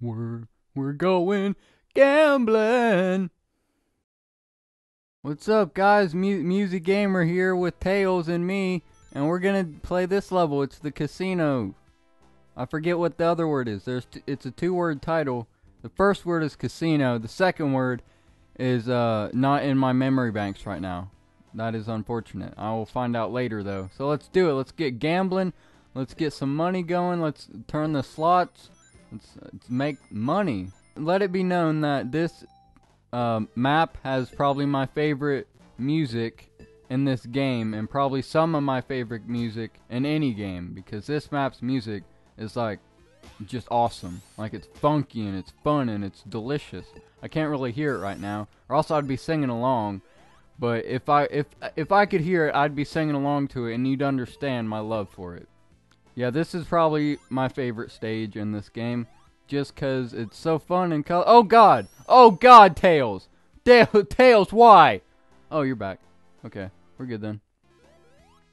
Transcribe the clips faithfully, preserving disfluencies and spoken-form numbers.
We're, we're going gambling. What's up, guys? Mu Music Gamer here with Tails and me, and we're gonna play this level. It's the casino. I forget what the other word is. There's t it's a two-word title. The first word is casino. The second word is uh, not in my memory banks right now. That is unfortunate. I will find out later, though. So let's do it. Let's get gambling. Let's get some money going. Let's turn the slots. Let's, let's make money. Let it be known that this uh, map has probably my favorite music in this game, and probably some of my favorite music in any game, because this map's music is like just awesome. Like, it's funky and it's fun and it's delicious. I can't really hear it right now, or else I'd be singing along. But if I if if I could hear it, I'd be singing along to it, and you'd understand my love for it. Yeah, this is probably my favorite stage in this game, just cause it's so fun and color. Oh God! Oh God, Tails! Tails, why? Oh, you're back. Okay, we're good then.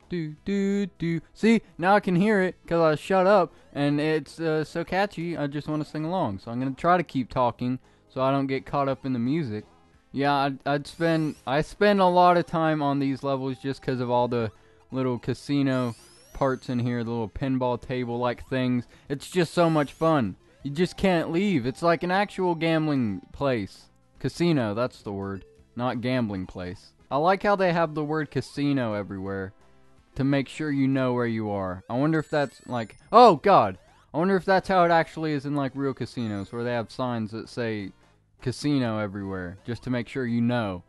Do do do. See, now I can hear it cause I shut up, and it's uh, so catchy. I just want to sing along, so I'm gonna try to keep talking so I don't get caught up in the music. Yeah, I'd, I'd spend I spend a lot of time on these levels just because of all the little casino parts in here, the little pinball table like things. It's just so much fun. You just can't leave. It's like an actual gambling place. Casino, that's the word, not gambling place. I like how they have the word casino everywhere to make sure you know where you are. I wonder if that's like, oh God, I wonder if that's how it actually is in like real casinos, where they have signs that say casino everywhere just to make sure you know.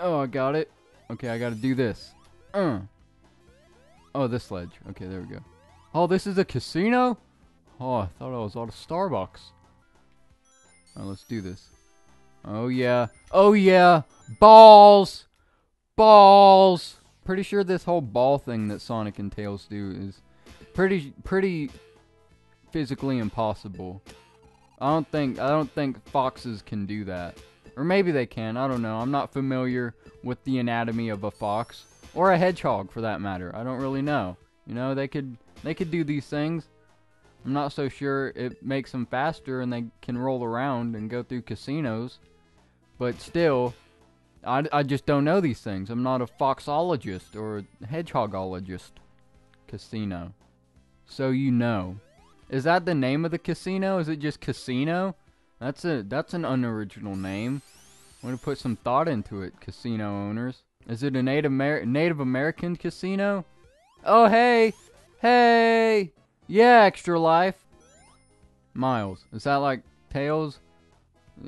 Oh, I got it. Okay, I gotta do this. Uh. Oh, this ledge. Okay, there we go. Oh, this is a casino? Oh, I thought I was out of Starbucks. Alright, let's do this. Oh yeah. Oh yeah. Balls. Balls. Pretty sure this whole ball thing that Sonic and Tails do is pretty pretty physically impossible. I don't think I don't think foxes can do that. Or maybe they can, I don't know. I'm not familiar with the anatomy of a fox, or a hedgehog for that matter. I don't really know. You know, they could they could do these things. I'm not so sure it makes them faster, and they can roll around and go through casinos. But still, I, I just don't know these things. I'm not a foxologist or a hedgehogologist. Casino. So you know. Is that the name of the casino? Is it just casino? That's a that's an unoriginal name. I'm gonna put some thought into it, casino owners. Is it a Native Amer Native American casino? Oh hey, hey, yeah, Extra Life. Miles, is that like Tails?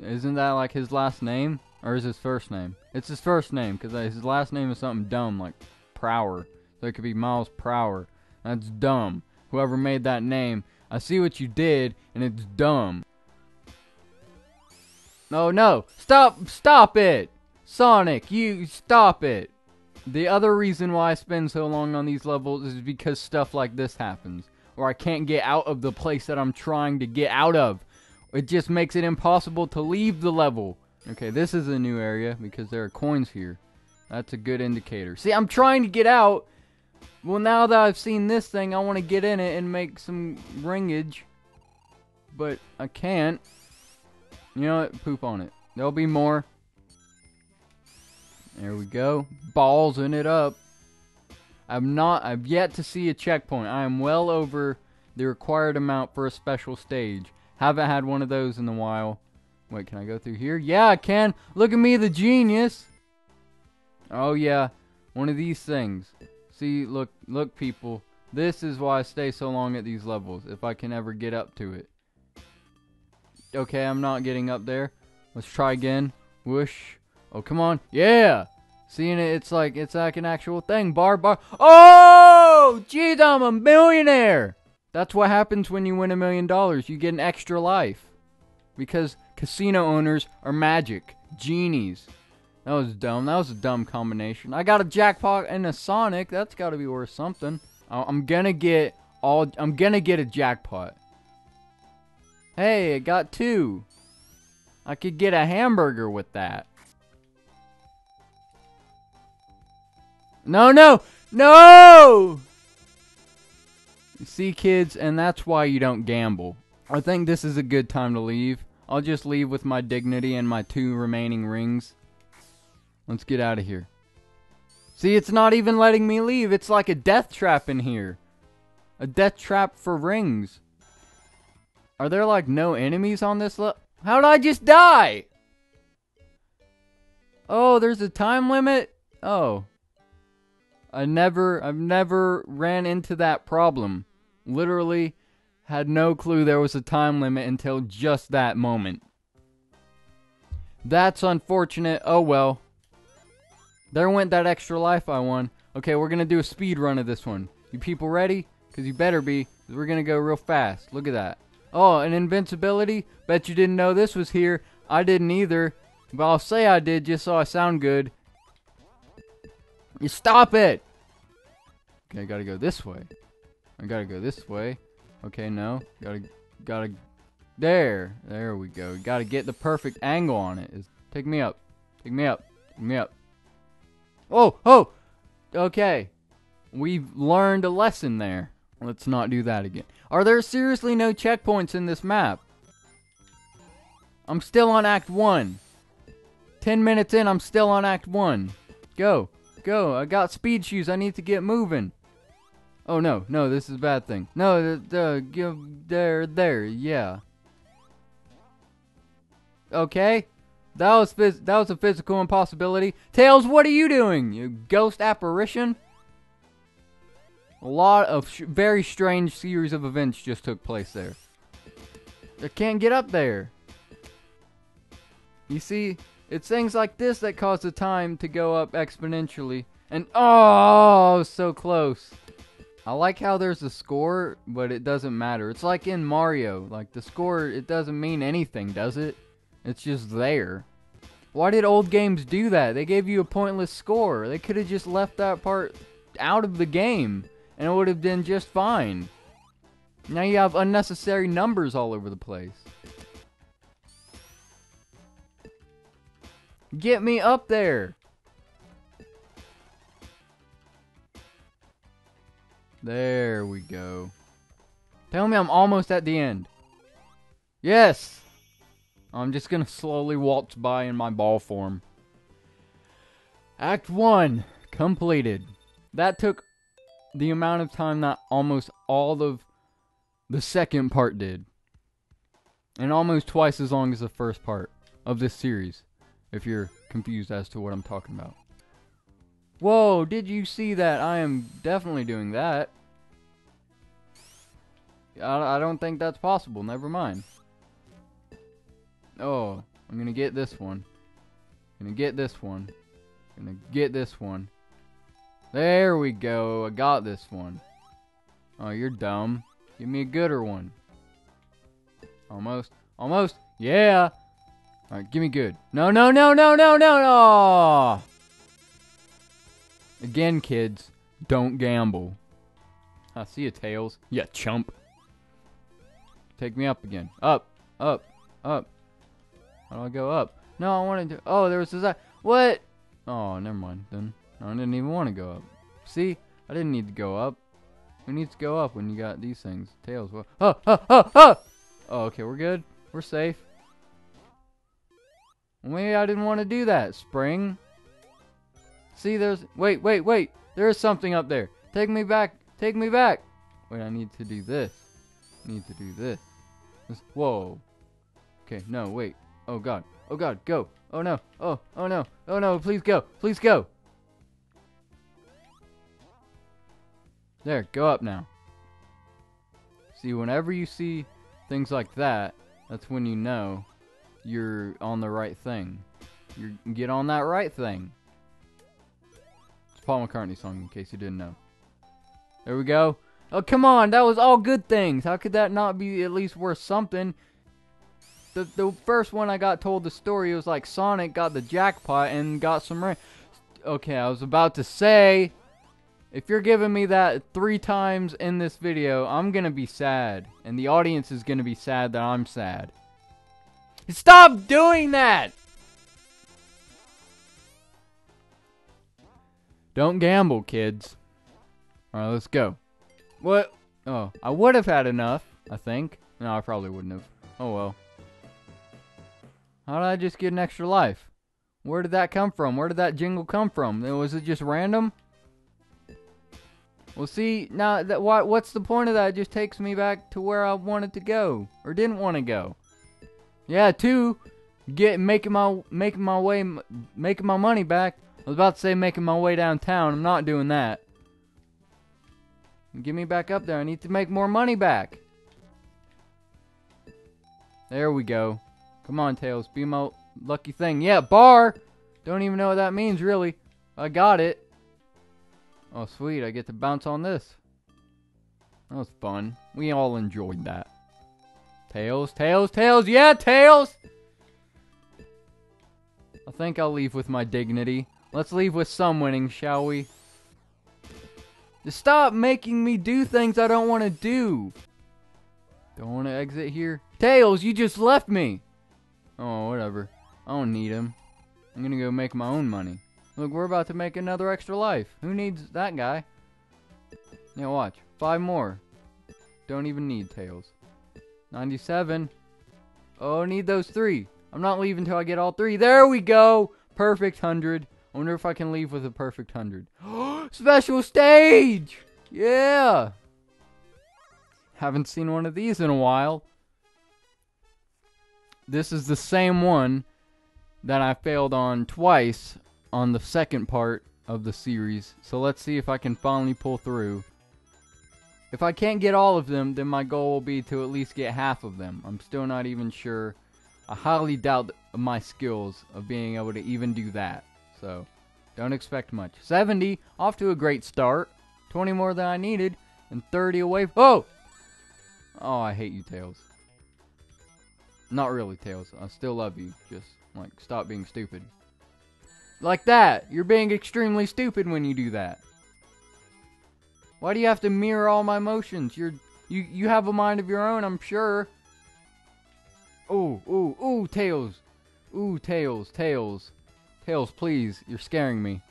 Isn't that like his last name, or is his first name? It's his first name, cause his last name is something dumb like Prower. So it could be Miles Prower. That's dumb. Whoever made that name. I see what you did, and it's dumb. No, oh, no. Stop. Stop it. Sonic, you stop it. The other reason why I spend so long on these levels is because stuff like this happens. Or I can't get out of the place that I'm trying to get out of. It just makes it impossible to leave the level. Okay, this is a new area because there are coins here. That's a good indicator. See, I'm trying to get out. Well, now that I've seen this thing, I want to get in it and make some ringage. But I can't. You know what? Poop on it. There'll be more. There we go. Balls in it up. I've not, I've yet to see a checkpoint. I am well over the required amount for a special stage. Haven't had one of those in a while. Wait, can I go through here? Yeah, I can. Look at me, the genius. Oh, yeah. One of these things. See, look, look, people. This is why I stay so long at these levels, if I can ever get up to it. Okay, I'm not getting up there. Let's try again. Whoosh. Oh, come on. Yeah! Seeing it, it's like, it's like an actual thing. Bar, bar. Oh! Jeez, I'm a millionaire! That's what happens when you win a million dollars. You get an extra life. Because casino owners are magic. Genies. That was dumb. That was a dumb combination. I got a jackpot and a Sonic. That's gotta be worth something. I'm gonna get all, I'm gonna get a jackpot. Hey, I got two. I could get a hamburger with that. No, no, no! See, kids, and that's why you don't gamble. I think this is a good time to leave. I'll just leave with my dignity and my two remaining rings. Let's get out of here. See, it's not even letting me leave. It's like a death trap in here. A death trap for rings. Are there like no enemies on this level? How did I just die? Oh, there's a time limit? Oh. I never, I've never ran into that problem. Literally had no clue there was a time limit until just that moment. That's unfortunate. Oh well. There went that extra life I won. Okay, we're gonna do a speed run of this one. You people ready? Because you better be. Because we're gonna go real fast. Look at that. Oh, an invincibility? Bet you didn't know this was here. I didn't either. But I'll say I did just so I sound good. You stop it! Okay, I gotta go this way. I gotta go this way. Okay, no. Gotta, gotta, there. There we go. Gotta get the perfect angle on it. Pick me up. Pick me up. Pick me up. Oh, oh! Okay. We've learned a lesson there. Let's not do that again. Are there seriously no checkpoints in this map? I'm still on Act one. Ten minutes in, I'm still on Act one. Go. Go. I got speed shoes. I need to get moving. Oh, no. No, this is a bad thing. No, the, the, there, there. Yeah. Okay. That was, phys that was a physical impossibility. Tails, what are you doing? You ghost apparition? A lot of sh very strange series of events just took place there. I can't get up there. You see, it's things like this that cause the time to go up exponentially. And oh, so close. I like how there's a score, but it doesn't matter. It's like in Mario. Like the score, it doesn't mean anything, does it? It's just there. Why did old games do that? They gave you a pointless score. They could have just left that part out of the game. And it would have been just fine. Now you have unnecessary numbers all over the place. Get me up there. There we go. Tell me I'm almost at the end. Yes. I'm just going to slowly waltz by in my ball form. Act one completed. That took the amount of time that almost all of the second part did. And almost twice as long as the first part of this series. If you're confused as to what I'm talking about. Whoa, did you see that? I am definitely doing that. I, I don't think that's possible. Never mind. Oh, I'm gonna get this one. Gonna get this one. Gonna get this one. There we go. I got this one. Oh, you're dumb. Give me a gooder one. Almost. Almost. Yeah. Alright, give me good. No, no, no, no, no, no, no. Again, kids, don't gamble. I see you, Tails. Yeah, chump. Take me up again. Up, up, up. How do I go up? No, I wanted to. Oh, there was this. What? Oh, never mind. Then I didn't even want to go up. See, I didn't need to go up. Who needs to go up when you got these things? Tails. Well, oh, oh, oh, oh. Oh, okay, we're good. We're safe. Maybe I didn't want to do that. Spring. See, there's... Wait, wait, wait. There is something up there. Take me back. Take me back. Wait, I need to do this. I need to do this. this. Whoa. Okay, no, wait. Oh, God. Oh, God, go. Oh, no. Oh, oh, no. Oh, no, please go. Please go. There, go up now. See, whenever you see things like that, that's when you know you're on the right thing. You get on that right thing. It's a Paul McCartney song, in case you didn't know. There we go. Oh, come on. That was all good things. How could that not be at least worth something? The, the first one I got told the story, it was like Sonic got the jackpot and got some rain. Okay, I was about to say, if you're giving me that three times in this video, I'm going to be sad. And the audience is going to be sad that I'm sad. Stop doing that! Don't gamble, kids. Alright, let's go. What? Oh, I would have had enough, I think. No, I probably wouldn't have. Oh well. How did I just get an extra life? Where did that come from? Where did that jingle come from? Was it just random? Well, see, now, that, what, what's the point of that? It just takes me back to where I wanted to go. Or didn't want to go. Yeah, two, get, making my, making my way, making my money back. I was about to say making my way downtown. I'm not doing that. Get me back up there. I need to make more money back. There we go. Come on, Tails. Be my lucky thing. Yeah, bar! Don't even know what that means, really. I got it. Oh, sweet. I get to bounce on this. That was fun. We all enjoyed that. Tails, Tails, Tails. Yeah, Tails! I think I'll leave with my dignity. Let's leave with some winning, shall we? Just stop making me do things I don't want to do. Don't want to exit here. Tails, you just left me. Oh, whatever. I don't need him. I'm going to go make my own money. Look, we're about to make another extra life. Who needs that guy? Now watch. Five more. Don't even need Tails. ninety-seven. Oh, need those three. I'm not leaving until I get all three. There we go. Perfect hundred. I wonder if I can leave with a perfect hundred. Special stage. Yeah. Haven't seen one of these in a while. This is the same one that I failed on twice on the second part of the series. So let's see if I can finally pull through. If I can't get all of them, then my goal will be to at least get half of them. I'm still not even sure. I highly doubt my skills of being able to even do that. So, don't expect much. seventy, off to a great start. twenty more than I needed. And thirty away. Oh! Oh, I hate you, Tails. Not really, Tails. I still love you. Just, like, stop being stupid. Like that! You're being extremely stupid when you do that. Why do you have to mirror all my motions? You're, you, you have a mind of your own, I'm sure. Ooh, ooh, ooh, Tails. Ooh, Tails, Tails. Tails, please. You're scaring me.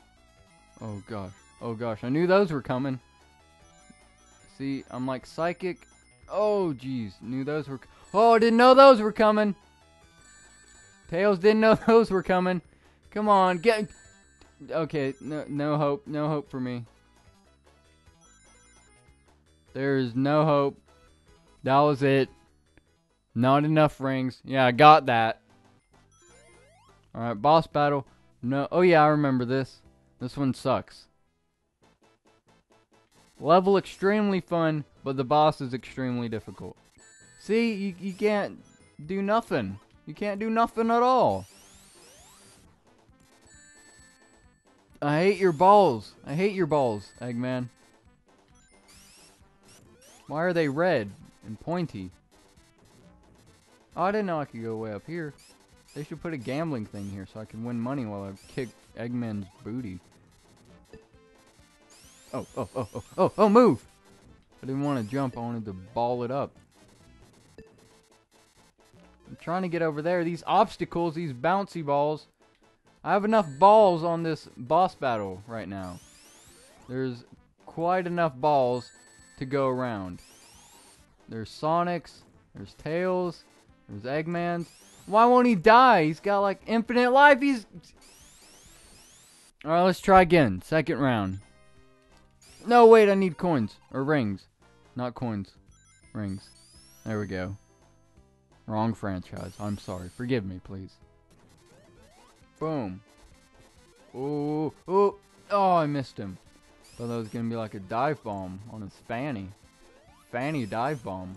Oh, gosh. Oh, gosh. I knew those were coming. See, I'm like psychic. Oh, jeez. Knew those were... Oh, I didn't know those were coming. Tails didn't know those were coming. Come on. Get... Okay. No, no hope. No hope for me. There is no hope. That was it. Not enough rings. Yeah, I got that. Alright, boss battle. No. Oh, yeah, I remember this. This one sucks. Level extremely fun, but the boss is extremely difficult. See, you, you can't do nothing. You can't do nothing at all. I hate your balls. I hate your balls, Eggman. Why are they red and pointy? Oh, I didn't know I could go way up here. They should put a gambling thing here so I can win money while I kick Eggman's booty. Oh, oh, oh, oh, oh, oh, move! I didn't want to jump, I wanted to ball it up. I'm trying to get over there. These obstacles, these bouncy balls. I have enough balls on this boss battle right now. There's quite enough balls to go around. There's Sonic's, there's Tails, there's Eggman's. Why won't he die? He's got like infinite life. He's... Alright, let's try again. Second round. No, wait, I need coins. Or rings. Not coins. Rings. There we go. Wrong franchise. I'm sorry. Forgive me, please. Boom. Ooh. Ooh. Oh, I missed him. Thought that was going to be like a dive bomb on his fanny. Fanny dive bomb.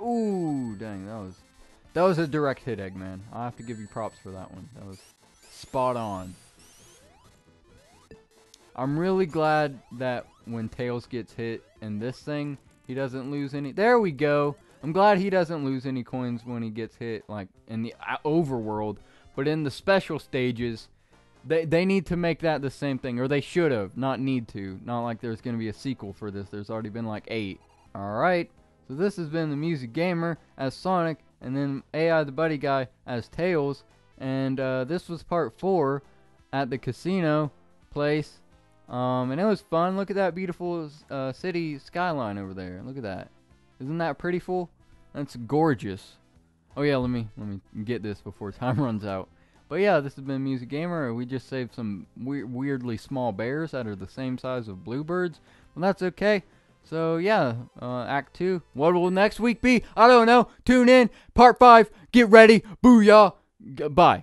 Ooh, dang, that was... That was a direct hit, Eggman. I have to give you props for that one. That was spot on. I'm really glad that when Tails gets hit in this thing, he doesn't lose any... There we go! I'm glad he doesn't lose any coins when he gets hit, like, in the overworld. But in the special stages, they, they need to make that the same thing. Or they should have, not need to. Not like there's going to be a sequel for this. There's already been, like, eight. Alright, so this has been the Music Gamer as Sonic. And then A I the Buddy Guy as Tails. And uh, this was part four at the casino place. Um, and it was fun. Look at that beautiful uh, city skyline over there. Look at that. Isn't that pretty full? That's gorgeous. Oh yeah, let me let me get this before time runs out. But yeah, this has been Music Gamer. We just saved some we weirdly small bears that are the same size of bluebirds. Well, that's okay. So yeah, uh, Act Two. What will next week be? I don't know. Tune in. Part Five. Get ready. Booyah. G- bye.